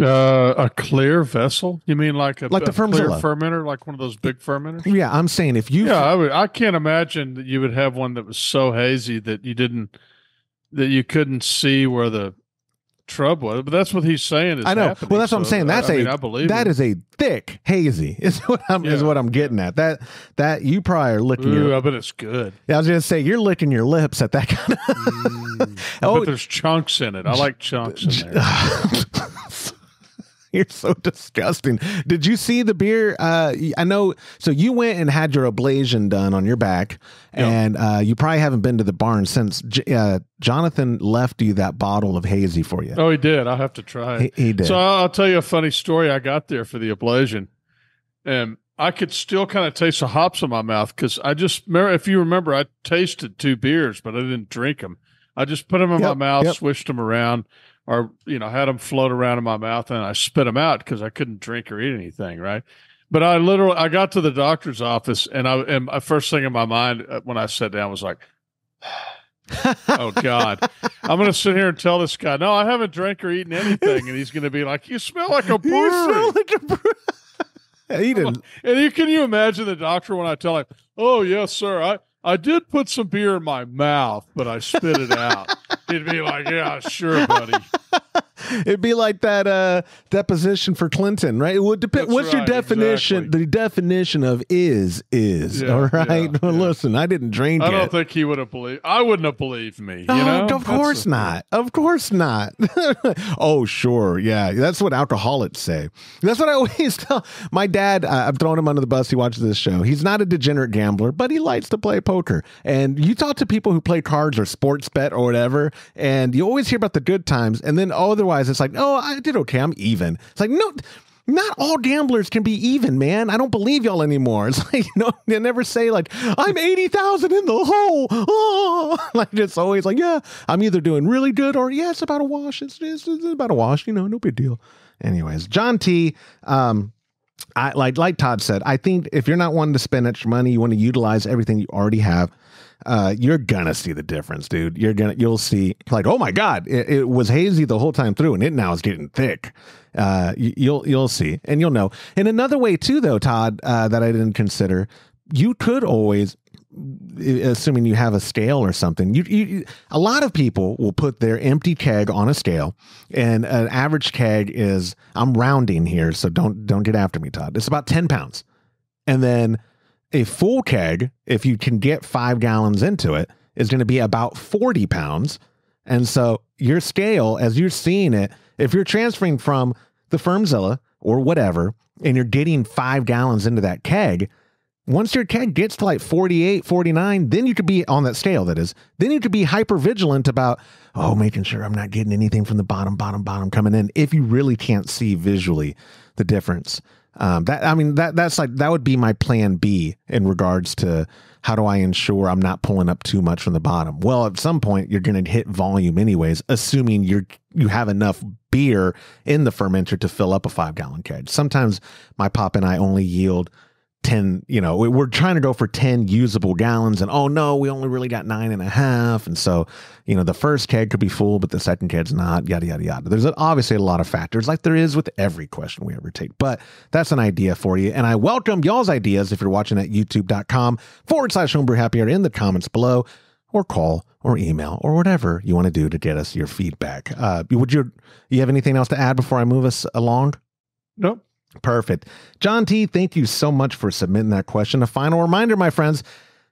A clear vessel? You mean like the fermenter, like one of those big fermenters? Yeah, I'm saying if you... Yeah, I can't imagine that you would have one that was so hazy that you didn't... that you couldn't see where the trub was, but that's what he's saying. Is I know. Happening. Well, that's what I'm saying. That's I believe that is a thick hazy. Is what I'm getting at. That you probably are licking. Ooh, I bet it's good. Yeah, I was gonna say you're licking your lips at that kind of. But there's chunks in it. I like chunks in there. You're so disgusting. Did you see the beer? I know. So you went and had your ablation done on your back, yep. And you probably haven't been to the barn since. Jonathan left you that bottle of hazy for you. Oh, he did. I'll have to try it. He did. So I'll tell you a funny story. I got there for the ablation, and I could still kind of taste the hops in my mouth because I just remember, if you remember, I tasted two beers, but I didn't drink them. I just put them in my mouth, swished them around. Or, you know, had them float around in my mouth and I spit them out because I couldn't drink or eat anything, right? But I got to the doctor's office and the first thing in my mind when I sat down was like, oh God, I'm going to sit here and tell this guy, no, I haven't drank or eaten anything. And he's going to be like, you smell like a brewery. He didn't. And can you imagine the doctor when I tell him, oh yes, sir, I did put some beer in my mouth, but I spit it out. He'd be like, yeah, sure, buddy. It'd be like that deposition for Clinton, right? It would depend. What's right, your definition? Exactly. The definition of is, all right? Yeah, well, listen, I didn't drink it. I don't think he would have believed. I wouldn't have believed me. Oh, you know? Of course not. Of course not. Oh, sure. Yeah, that's what alcoholics say. That's what I always tell. My dad, I've thrown him under the bus. He watches this show. He's not a degenerate gambler, but he likes to play poker. And you talk to people who play cards or sports bet or whatever, and you always hear about the good times. And then otherwise, it's like, oh, I did okay. I'm even. It's like, no, not all gamblers can be even, man. I don't believe y'all anymore. It's like, you know, they never say like, I'm 80,000 in the hole. Oh, like it's always like, yeah, I'm either doing really good or yeah, it's about a wash. It's about a wash, you know, no big deal. Anyways, John T. I like Todd said, I think if you're not wanting to spend extra money, you want to utilize everything you already have. You're gonna see the difference, dude. You'll see like, oh my God, it was hazy the whole time through and it now is getting thick. You'll see and you'll know. And another way too, though, Todd, that I didn't consider, you could always assuming you have a scale or something, a lot of people will put their empty keg on a scale, and an average keg is, I'm rounding here, so don't get after me, Todd. It's about 10 pounds. And then a full keg, if you can get 5 gallons into it, is going to be about 40 pounds. And so your scale, as you're seeing it, if you're transferring from the Firmzilla or whatever, and you're getting 5 gallons into that keg, once your keg gets to like 48, 49, then you could be on that scale, that is. Then you could be hyper-vigilant about, oh, making sure I'm not getting anything from the bottom coming in, if you really can't see visually the difference. That would be my plan B in regards to how do I ensure I'm not pulling up too much from the bottom. Well, at some point you're going to hit volume anyways, assuming you have enough beer in the fermenter to fill up a 5 gallon keg. Sometimes my pop and I only yield 10, we're trying to go for 10 usable gallons, and oh no, we only really got 9.5. And so, the first keg could be full, but the second keg's not, yada, yada, yada. There's obviously a lot of factors, like there is with every question we ever take, but that's an idea for you. And I welcome y'all's ideas if you're watching at youtube.com/homebrewhappyhour in the comments below, or call or email or whatever you want to do to get us your feedback. You have anything else to add before I move us along? Nope. Perfect. John T, thank you so much for submitting that question. A final reminder, my friends,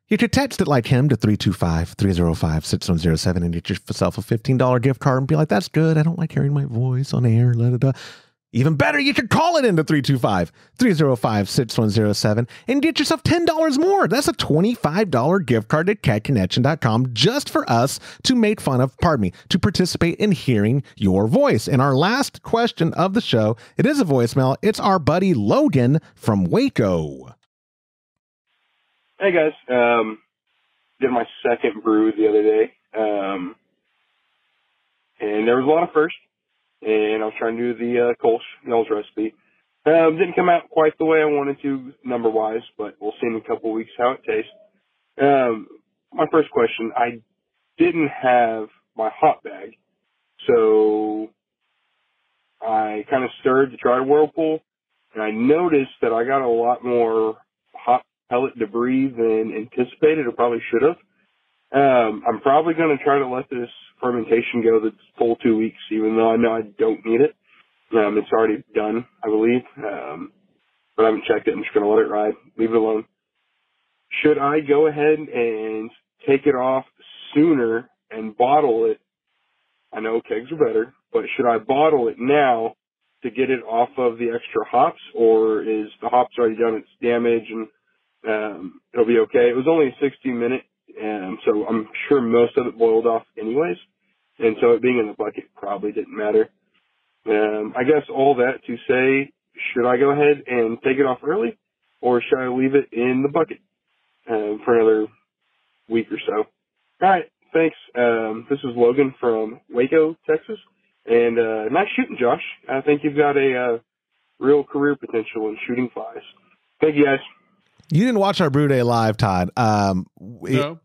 you could text it like him to 325-305-6107 and get yourself a $15 gift card and be like, that's good, I don't like hearing my voice on air. Even better, you could call it into 325-305-6107 and get yourself $10 more. That's a $25 gift card at KegConnection.com just for us to make fun of, to participate in hearing your voice. And our last question of the show, it is a voicemail. It's our buddy Logan from Waco. Hey, guys. Did my second brew the other day. And there was a lot of firsts. And I was trying to do the Kolsch Nels recipe. Didn't come out quite the way I wanted to, number-wise, but we'll see in a couple weeks how it tastes. My first question, I didn't have my hot bag, so I kind of stirred to try to whirlpool, and I noticed that I got a lot more hot pellet debris than anticipated, or probably should have. I'm probably going to try to let this fermentation go the full 2 weeks, even though I know I don't need it. It's already done, I believe. But I haven't checked it. I'm just going to let it ride, leave it alone. Should I go ahead and take it off sooner and bottle it? I know kegs are better, but should I bottle it now to get it off of the extra hops, or is the hops already done its damage and it'll be okay? It was only a 60-minute. So I'm sure most of it boiled off anyways, and so it being in the bucket probably didn't matter. I guess all that to say, should I go ahead and take it off early, or should I leave it in the bucket for another week or so? All right, thanks. This is Logan from Waco, Texas, and nice shooting, Josh. I think you've got a real career potential in shooting flies. Thank you, guys. You didn't watch our brew day live, Todd. No.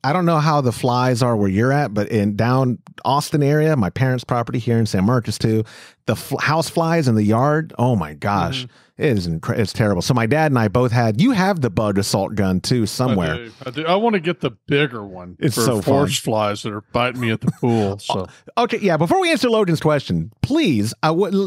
I don't know how the flies are where you're at, but in down Austin area, my parents' property here in San Marcos too, the house flies in the yard. Oh my gosh. It's terrible. So my dad and I both had, you have the bug assault gun too somewhere. I want to get the bigger one. It's so forest flies that are biting me at the pool. So okay, yeah. Before we answer Logan's question, please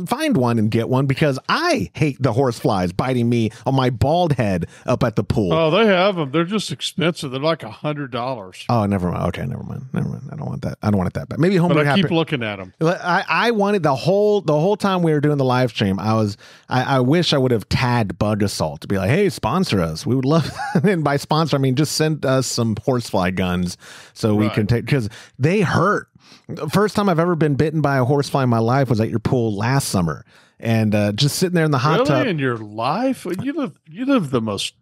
find one and get one, because I hate the horse flies biting me on my bald head up at the pool. Oh, they have them. They're just expensive. They're like $100. Oh, never mind. Okay, never mind. Never mind. I don't want that. I don't want it that bad. Maybe home. But I keep looking at them. I wanted the whole time we were doing the live stream. I wish I would have tagged Bug Assault to be like, hey, sponsor us, we would love and by sponsor I mean just send us some horsefly guns so we can take, because they hurt. The first time I've ever been bitten by a horsefly in my life was at your pool last summer, and just sitting there in the hot tub. In your life, you live the most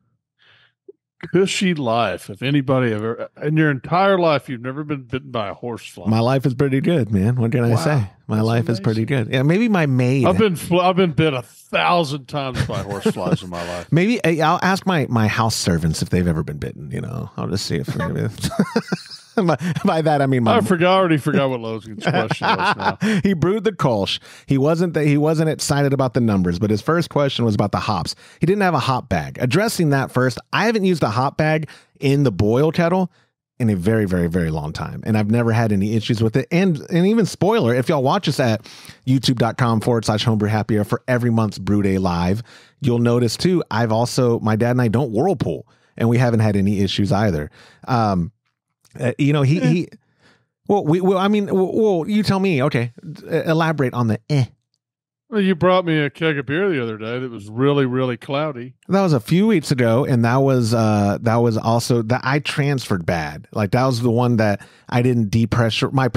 cushy life if anybody ever in your entire life. You've never been bitten by a horsefly. My life is pretty good, man. What can I say? My life is pretty good. Yeah, maybe my maid. I've been bit 1,000 times by horseflies in my life. Maybe I'll ask my house servants if they've ever been bitten. I'll just see if maybe. By that I mean I already forgot what Logan's question was now. He brewed the Kolsch. He wasn't excited about the numbers, but his first question was about the hops. He didn't have a hop bag. Addressing that first, I haven't used a hop bag in the boil kettle in a very, very, very long time. And I've never had any issues with it. And even spoiler, if y'all watch us at youtube.com/homebrewhappyhour for every month's brew day live, you'll notice too, I've also, my dad and I don't whirlpool, and we haven't had any issues either. You know, he well, well, you tell me, okay, elaborate on the eh. Well, you brought me a keg of beer the other day that was really, really cloudy. That was a few weeks ago, and that was also that I transferred bad. Like that was the one that I didn't depressure my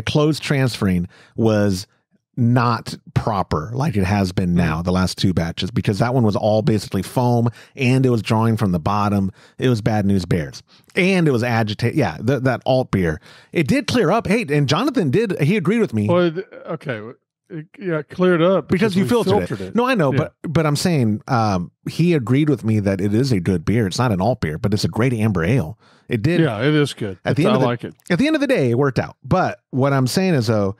clothes transferring was not proper like it has been now the last two batches, because that one was all basically foam and it was drawing from the bottom. It was bad news bears and it was agitated. Yeah, that alt beer, it did clear up. Hey, and Jonathan did, he agreed with me. Well, okay, yeah, cleared up because you filtered it. No, I know, yeah. but I'm saying he agreed with me that it is a good beer. It's not an alt beer, but it's a great amber ale. It did. Yeah, it is good. At the end of the day, it worked out. But what I'm saying is though,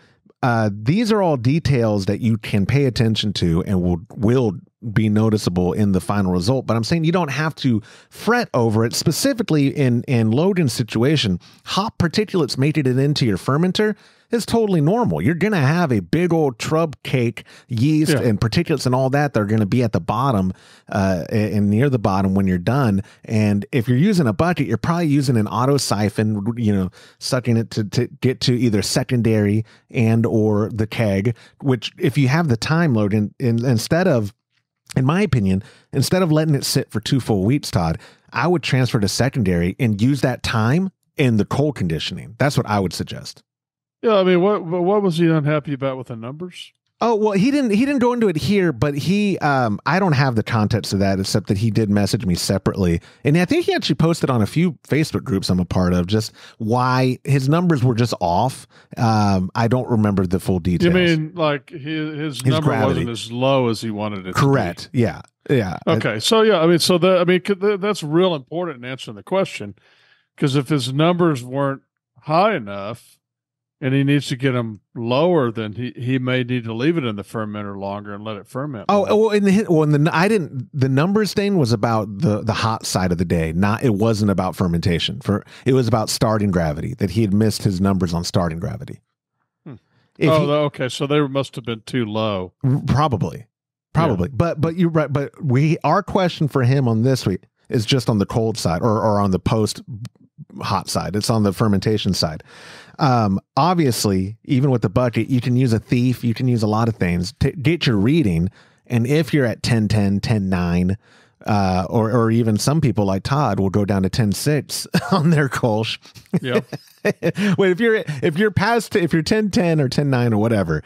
these are all details that you can pay attention to and will be noticeable in the final result. But I'm saying you don't have to fret over it. Specifically in Logan's situation, hop particulates making it into your fermenter is totally normal. You're going to have a big old trub cake, yeast and particulates and all that. They're going to be at the bottom and near the bottom when you're done. And if you're using a bucket, you're probably using an auto siphon, you know, sucking it to get to either secondary and or the keg, which if you have the time, Logan, instead of, in my opinion, instead of letting it sit for 2 full weeks, Todd, I would transfer to secondary and use that time in the cold conditioning. That's what I would suggest. Yeah, I mean, what was he unhappy about with the numbers? Oh, well, he didn't go into it here, but he I don't have the context of that, except that he did message me separately, and I think he actually posted on a few Facebook groups I'm a part of just why his numbers were just off. I don't remember the full details. You mean like his number wasn't as low as he wanted it? Correct. To be. Yeah. Yeah. Okay. So yeah, I mean, so that, I mean, that's real important in answering the question, because if his numbers weren't high enough, and he needs to get them lower, then he may need to leave it in the fermenter longer and let it ferment. Oh, well, the numbers thing was about the hot side of the day. It wasn't about fermentation. It was about starting gravity, that he had missed his numbers on starting gravity. Hmm. Okay. So they must have been too low. Probably. Yeah. But you're right. But our question for him on this week is just on the cold side or on the post hot side. It's on the fermentation side. Obviously, even with the bucket, you can use a thief, you can use a lot of things to get your reading. And if you're at 1010, 10.9, or even some people like Todd will go down to 10.6 on their Kolsch. Yeah. Wait, if you're 10.10 or 10.9 or whatever,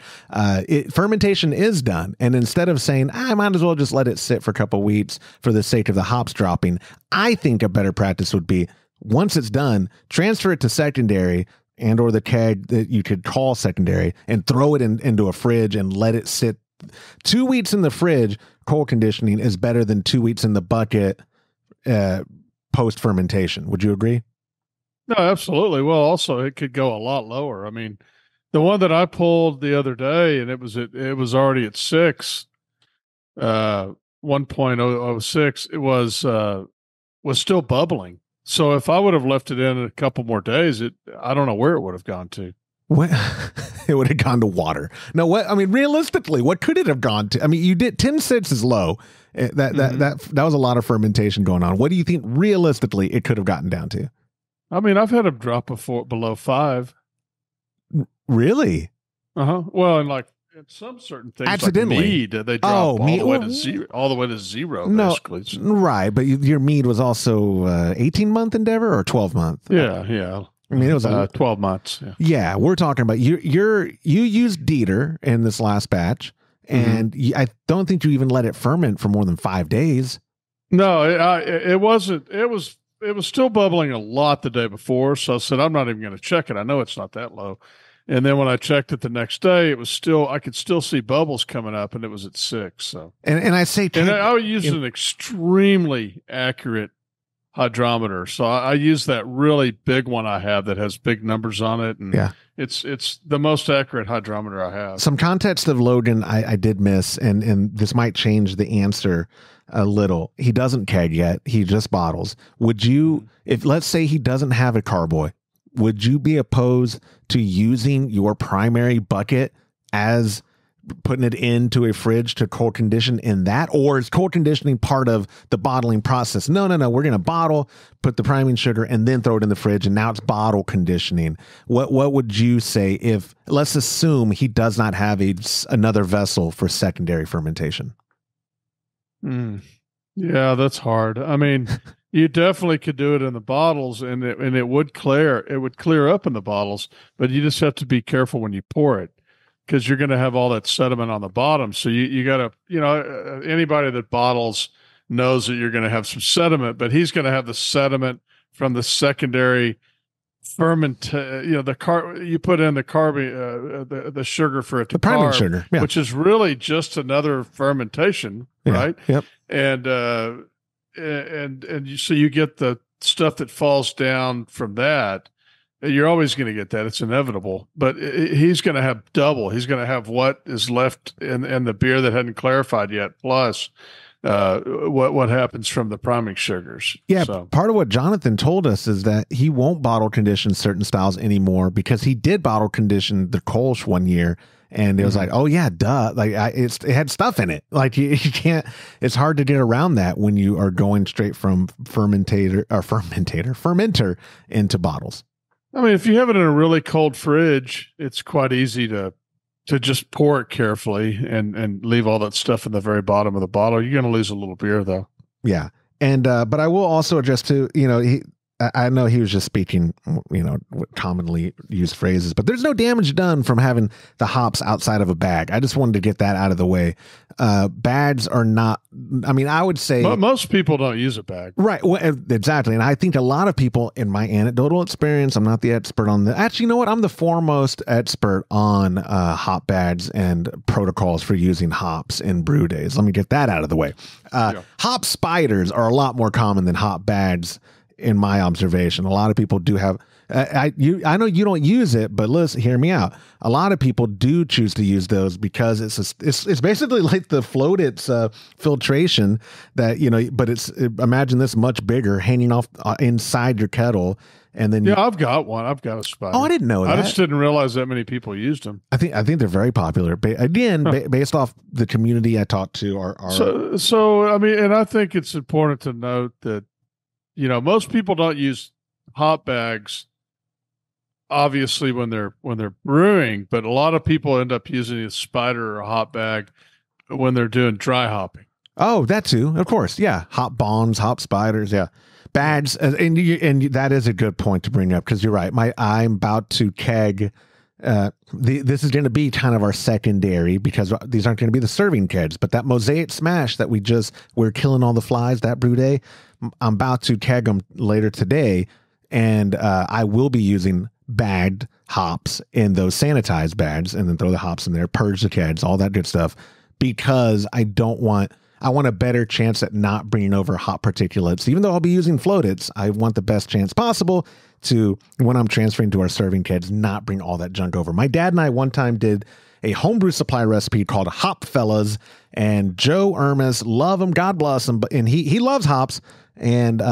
fermentation is done. And instead of saying, I might as well just let it sit for a couple weeks for the sake of the hops dropping, I think a better practice would be, once it's done, transfer it to secondary and or the keg that you could call secondary and throw it into a fridge and let it sit. 2 weeks in the fridge, cold conditioning is better than 2 weeks in the bucket post-fermentation. Would you agree? No, absolutely. Well, also, it could go a lot lower. I mean, the one that I pulled the other day, and it was already at 6, 1.006, it was still bubbling. So if I would have left it in a couple more days, I don't know where it would have gone to. What? It would have gone to water. No, what? I mean, realistically, what could it have gone to? I mean, you did 10.6 is low. That was a lot of fermentation going on. What do you think realistically it could have gotten down to? I mean, I've had them drop below 5. Really? Well, and like some certain things, accidentally, like mead, they drop all the way to 0, basically. No, right, but your mead was also 18-month endeavor or 12-month? Yeah, yeah. I mean, it was 12 months. Yeah. Yeah, we're talking about, you used Dieter in this last batch, and I don't think you even let it ferment for more than 5 days. No, it wasn't. It was still bubbling a lot the day before, so I said, I'm not even going to check it. I know it's not that low. And then when I checked it the next day, it was still, I could still see bubbles coming up, and it was at 6. So, and I say, and I would use an extremely accurate hydrometer. So I use that really big one I have that has big numbers on it. And yeah, it's the most accurate hydrometer I have. Some context of Logan I did miss, and this might change the answer a little. He doesn't keg yet. He just bottles. Would you, if let's say he doesn't have a carboy, would you be opposed to using your primary bucket as putting it into a fridge to cold condition in that, or is cold conditioning part of the bottling process? No. We're going to bottle, put the priming sugar, and then throw it in the fridge. And now it's bottle conditioning. What would you say if, let's assume he does not have another vessel for secondary fermentation? Yeah, that's hard. I mean, you definitely could do it in the bottles, and it would clear. It would clear up in the bottles, but you just have to be careful when you pour it, because you're going to have all that sediment on the bottom. So you got to, anybody that bottles knows that you're going to have some sediment, but he's going to have the sediment from the secondary ferment, you put in the carbon, the sugar for it to priming sugar, yeah, which is really just another fermentation, yeah, right? Yep. And so you get the stuff that falls down from that. You're always going to get that. It's inevitable. But he's going to have double. He's going to have what is left in the beer that hadn't clarified yet, plus what happens from the priming sugars. Yeah, so part of what Jonathan told us is that he won't bottle condition certain styles anymore, because he did bottle condition the Kolsch one year, and it was like, oh yeah, duh. Like it had stuff in it. Like you can't, it's hard to get around that when you are going straight from fermenter into bottles. I mean, if you have it in a really cold fridge, it's quite easy to just pour it carefully and leave all that stuff in the very bottom of the bottle. You're going to lose a little beer, though. Yeah. And, but I will also address to, I know he was just speaking, commonly used phrases, but there's no damage done from having the hops outside of a bag. I just wanted to get that out of the way. Bags are not, I mean, I would say most people don't use a bag. Right. Well, exactly. And I think a lot of people, in my anecdotal experience, I'm not the expert on the, actually, you know what? I'm the foremost expert on hop bags and protocols for using hops in brew days. Let me get that out of the way. Hop spiders are a lot more common than hop bags. In my observation, a lot of people do have, I know you don't use it, but listen, hear me out. A lot of people do choose to use those because it's basically like the FLOTit's filtration that, but imagine this much bigger hanging off inside your kettle. And then, I've got one. I've got a spider. Oh, I didn't know that. I just didn't realize that many people used them. I think they're very popular. Based off the community I talked to. So, I mean, and I think it's important to note that, most people don't use hop bags, obviously, when they're brewing, but a lot of people end up using a spider or a hop bag when they're doing dry hopping. Oh, that too, of course. Yeah, hop bombs, hop spiders, yeah. Bags, and that is a good point to bring up, because you're right. I'm about to keg. This is going to be kind of our secondary, because these aren't going to be the serving kegs, but that Mosaic Smash that we're killing all the flies that brew day, I'm about to keg them later today, and I will be using bagged hops in those sanitized bags, and then throw the hops in there, purge the kegs, all that good stuff, because I want a better chance at not bringing over hop particulates. Even though I'll be using FLOTits, I want the best chance possible to, when I'm transferring to our serving kegs, not bring all that junk over. My dad and I one time did a homebrew supply recipe called Hop Fellas, and Joe Ermes, love him, God bless him, and he loves hops. And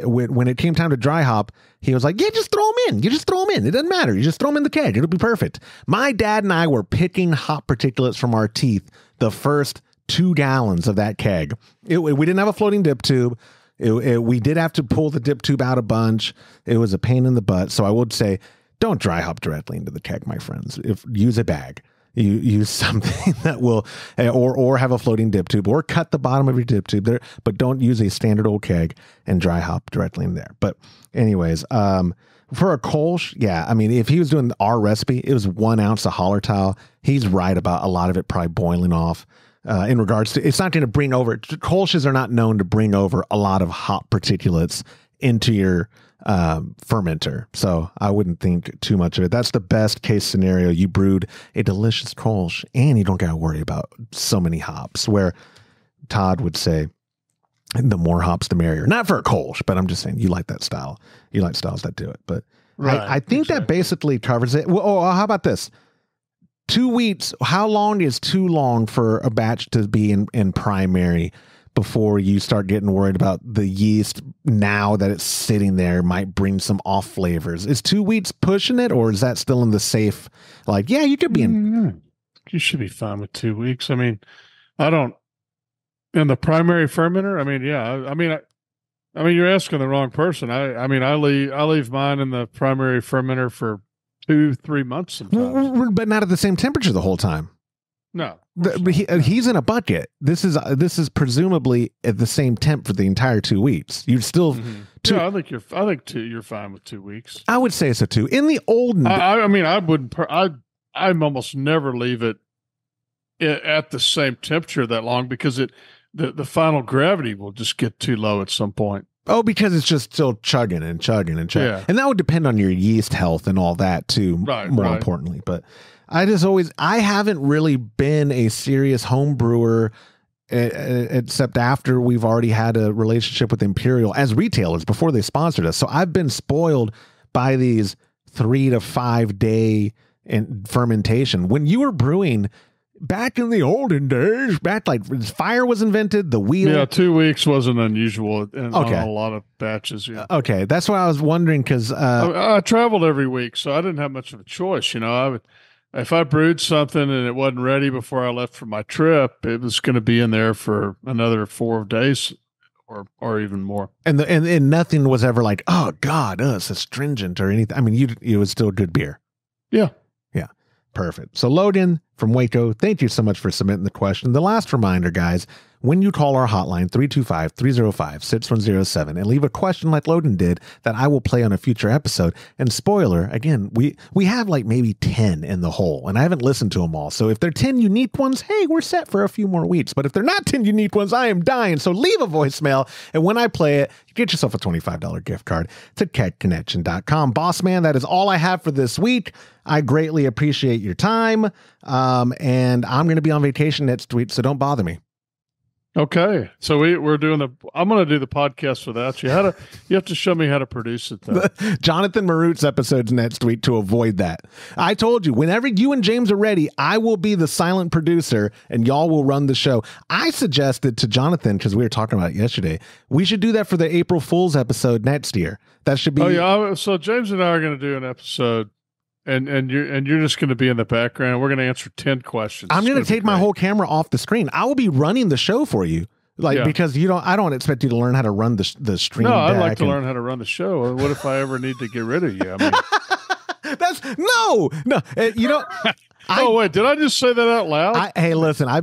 when it came time to dry hop, he was like, yeah, just throw them in. You just throw them in. It doesn't matter. You just throw them in the keg. It'll be perfect. My dad and I were picking hop particulates from our teeth the first 2 gallons of that keg. We didn't have a floating dip tube. We did have to pull the dip tube out a bunch. It was a pain in the butt. So I would say, don't dry hop directly into the keg, my friends. Use a bag. You use something that will, or have a floating dip tube, or cut the bottom of your dip tube there, but don't use a standard old keg and dry hop directly in there. But anyways, for a Kolsch, yeah, I mean, if he was doing our recipe, it was 1 ounce of Hallertau. He's right about a lot of it probably boiling off. In regards to, it's not going to bring over, Kolsches are not known to bring over a lot of hop particulates into your fermenter. So I wouldn't think too much of it. That's the best case scenario. You brewed a delicious Kolsch and you don't got to worry about so many hops, where Todd would say, the more hops, the merrier. Not for a Kolsch, but I'm just saying you like that style. You like styles that do it. But right, I think that basically covers it. Well, oh, how about this? 2 weeks. How long is too long for a batch to be in primary before you start getting worried about the yeast now that it's sitting there might bring some off flavors? Is 2 weeks pushing it, or is that still in the safe? Like, yeah, you could be in. You should be fine with 2 weeks. I mean, I don't. And the primary fermenter, I mean, yeah, I mean, you're asking the wrong person. I leave mine in the primary fermenter for 2-3 months sometimes, but not at the same temperature the whole time. No, he's in a bucket. This is presumably at the same temp for the entire 2 weeks. You'd still, yeah, I think you're fine with 2 weeks. I would say so too. In the olden, I mean, I'm almost never leave it at the same temperature that long because the final gravity will just get too low at some point. Oh, because it's just still chugging and chugging and chugging. Yeah. And that would depend on your yeast health and all that too, more importantly. But I just always, I haven't really been a serious home brewer except after we've already had a relationship with Imperial as retailers before they sponsored us. So I've been spoiled by these 3 to 5 day in fermentation. When you were brewing back in the olden days, back like fire was invented, the wheel. Yeah, 2 weeks wasn't unusual on a lot of batches. Yeah. Okay, that's why I was wondering, because I traveled every week, so I didn't have much of a choice. You know, if I brewed something and it wasn't ready before I left for my trip, it was going to be in there for another 4 days or even more. And and nothing was ever like, oh God, it's astringent or anything. I mean, it was still good beer. Yeah. Perfect. So Logan from Waco, thank you so much for submitting the question. The last reminder, guys, when you call our hotline, 325-305-6107, and leave a question like Logan did that I will play on a future episode. And spoiler, again, we have like maybe 10 in the hole, and I haven't listened to them all. So if they're 10 unique ones, hey, we're set for a few more weeks. But if they're not 10 unique ones, I am dying. So leave a voicemail, and when I play it, get yourself a $25 gift card to KegConnection.com. Boss man, that is all I have for this week. I greatly appreciate your time. And I'm going to be on vacation next week, so don't bother me. Okay. So we're doing I'm going to do the podcast without you. You have to show me how to produce it, though. Jonathan Marut's episode's next week to avoid that. I told you, whenever you and James are ready, I will be the silent producer and y'all will run the show. I suggested to Jonathan, because we were talking about it yesterday, we should do that for the April Fool's episode next year. That should be. Oh yeah. So James and I are going to do an episode. And you're just going to be in the background. We're going to answer 10 questions. I'm going to take my whole camera off the screen. I will be running the show for you, because I don't expect you to learn how to run the stream. No, I'd like to learn how to run the show. What if I ever need to get rid of you? I mean, oh wait, did I just say that out loud? Hey, listen, I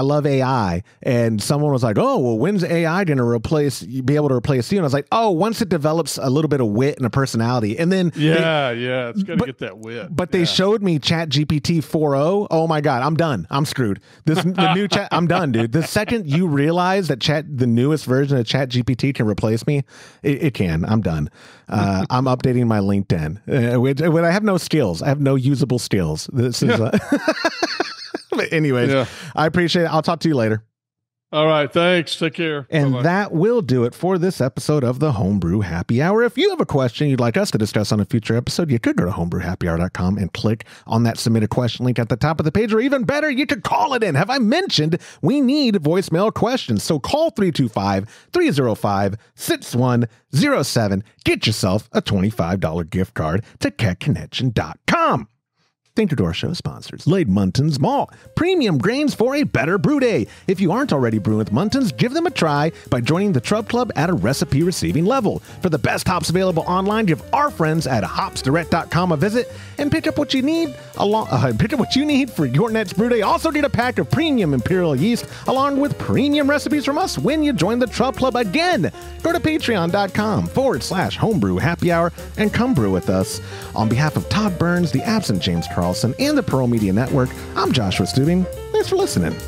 love AI, and someone was like, "Oh, well, when's AI going to be able to replace you?" And I was like, "Oh, once it develops a little bit of wit and a personality." And then it's going to get that wit. But they showed me ChatGPT 4.0. Oh my God, I'm done. I'm screwed. The new chat. I'm done, dude. The second you realize that the newest version of ChatGPT can replace me, it can. I'm done. I'm updating my LinkedIn. When I have no skills, I have no usable skills. But anyways, I appreciate it. I'll talk to you later. All right. Thanks. Take care. And bye-bye. That will do it for this episode of the Homebrew Happy Hour. If you have a question you'd like us to discuss on a future episode, you could go to homebrewhappyhour.com and click on that submit a question link at the top of the page, or even better, you could call it in. Have I mentioned we need voicemail questions? So call 325-305-6107. Get yourself a $25 gift card to KegConnection.com. Thank you to our show sponsors, Lade Muntons Malt, premium grains for a better brew day. If you aren't already brewing with Muntons, give them a try by joining the Trub Club at a recipe receiving level. For the best hops available online, give our friends at HopsDirect.com a visit and pick up what you need for your next brew day. Also get a pack of premium Imperial yeast along with premium recipes from us when you join the Trub Club again. Go to patreon.com/homebrewhappyhour and come brew with us. On behalf of Todd Burns, the absent James Carlson, and the Pearl Media Network, I'm Joshua Stubing. Thanks for listening.